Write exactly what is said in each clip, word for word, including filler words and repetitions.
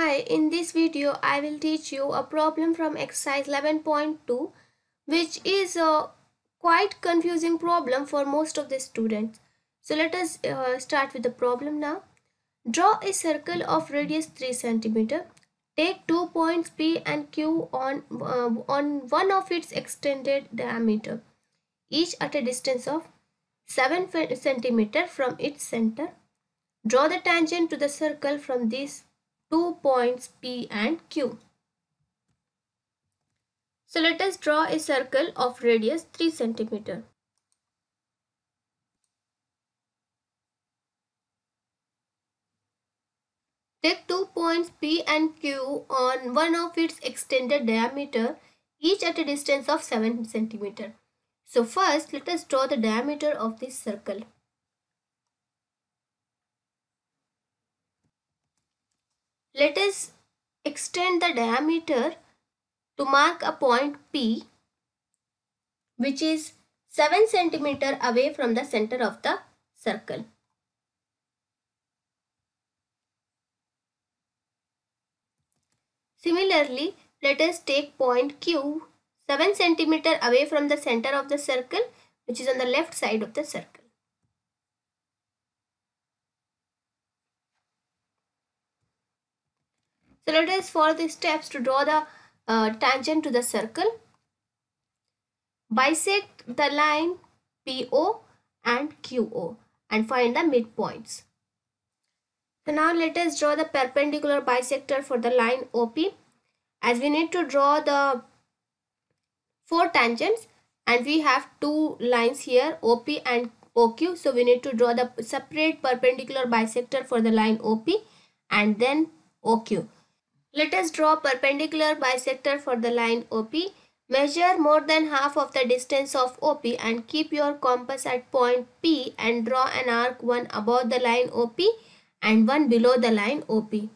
Hi, in this video I will teach you a problem from exercise eleven point two, which is a quite confusing problem for most of the students. So let us uh, start with the problem now. Draw a circle of radius three centimeters. Take two points P and Q on, uh, on one of its extended diameter, each at a distance of seven centimeters from its center. Draw the tangent to the circle from these two points P and Q. So let us draw a circle of radius three centimeters. Take two points P and Q on one of its extended diameter, each at a distance of seven centimeters. So first let us draw the diameter of this circle. Let us extend the diameter to mark a point P, which is seven centimeters away from the center of the circle. Similarly, let us take point Q, seven centimeters away from the center of the circle, which is on the left side of the circle. So let us follow the steps to draw the uh, tangent to the circle. Bisect the line P O and Q O and find the midpoints. So now let us draw the perpendicular bisector for the line O P, as we need to draw the four tangents and we have two lines here, O P and O Q. So we need to draw the separate perpendicular bisector for the line O P and then O Q. Let us draw perpendicular bisector for the line O P. Measure more than half of the distance of O P and keep your compass at point P and draw an arc, one above the line O P and one below the line O P.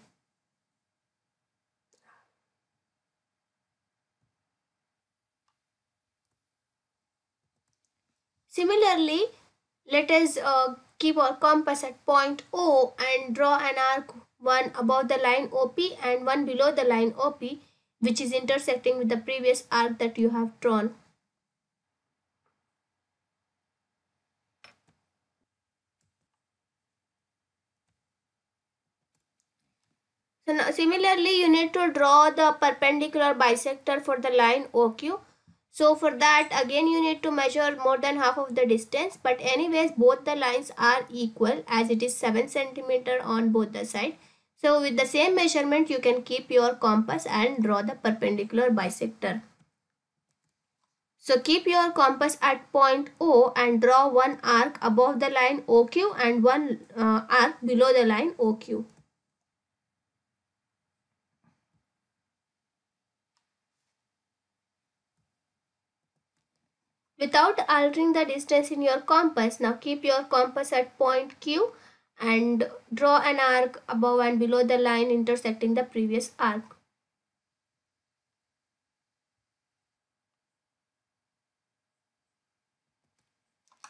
Similarly, let us uh, keep our compass at point O and draw an arc, one above the line O P and one below the line O P, which is intersecting with the previous arc that you have drawn. So now similarly, you need to draw the perpendicular bisector for the line O Q. So for that, again you need to measure more than half of the distance, but anyways both the lines are equal as it is seven centimeters on both the sides. So with the same measurement, you can keep your compass and draw the perpendicular bisector. So keep your compass at point O and draw one arc above the line O Q and one uh, arc below the line O Q. Without altering the distance in your compass, now keep your compass at point Q and draw an arc above and below the line intersecting the previous arc.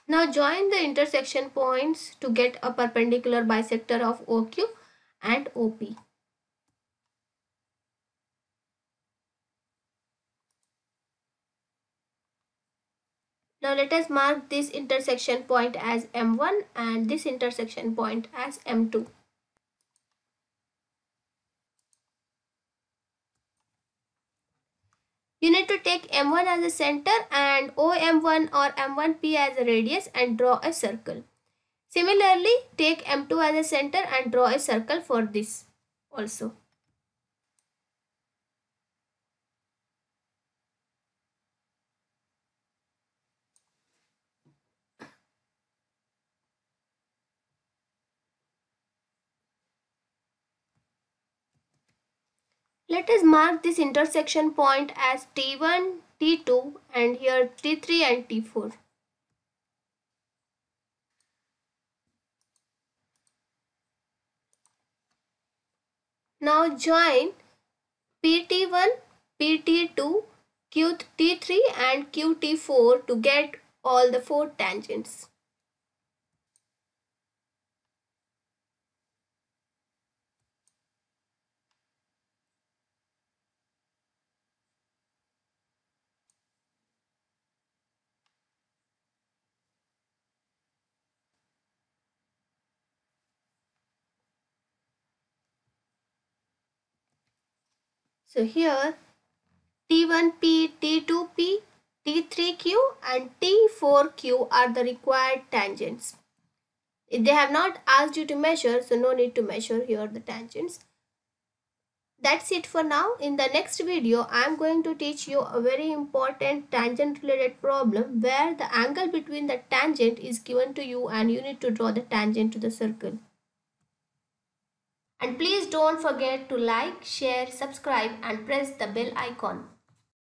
Now join the intersection points to get a perpendicular bisector of O Q and O P. Now let us mark this intersection point as M one and this intersection point as M two. You need to take M one as a center and O M one or M one P as a radius and draw a circle. Similarly, take M two as a center and draw a circle for this also. Let us mark this intersection point as T one, T two and here T three and T four. Now join P T one, P T two, Q T three and Q T four to get all the four tangents. So here T one P, T two P, T three Q and T four Q are the required tangents. If they have not asked you to measure, so no need to measure here the tangents. That's it for now. In the next video, I am going to teach you a very important tangent related problem where the angle between the tangent is given to you and you need to draw the tangent to the circle. And please don't forget to like, share, subscribe and press the bell icon.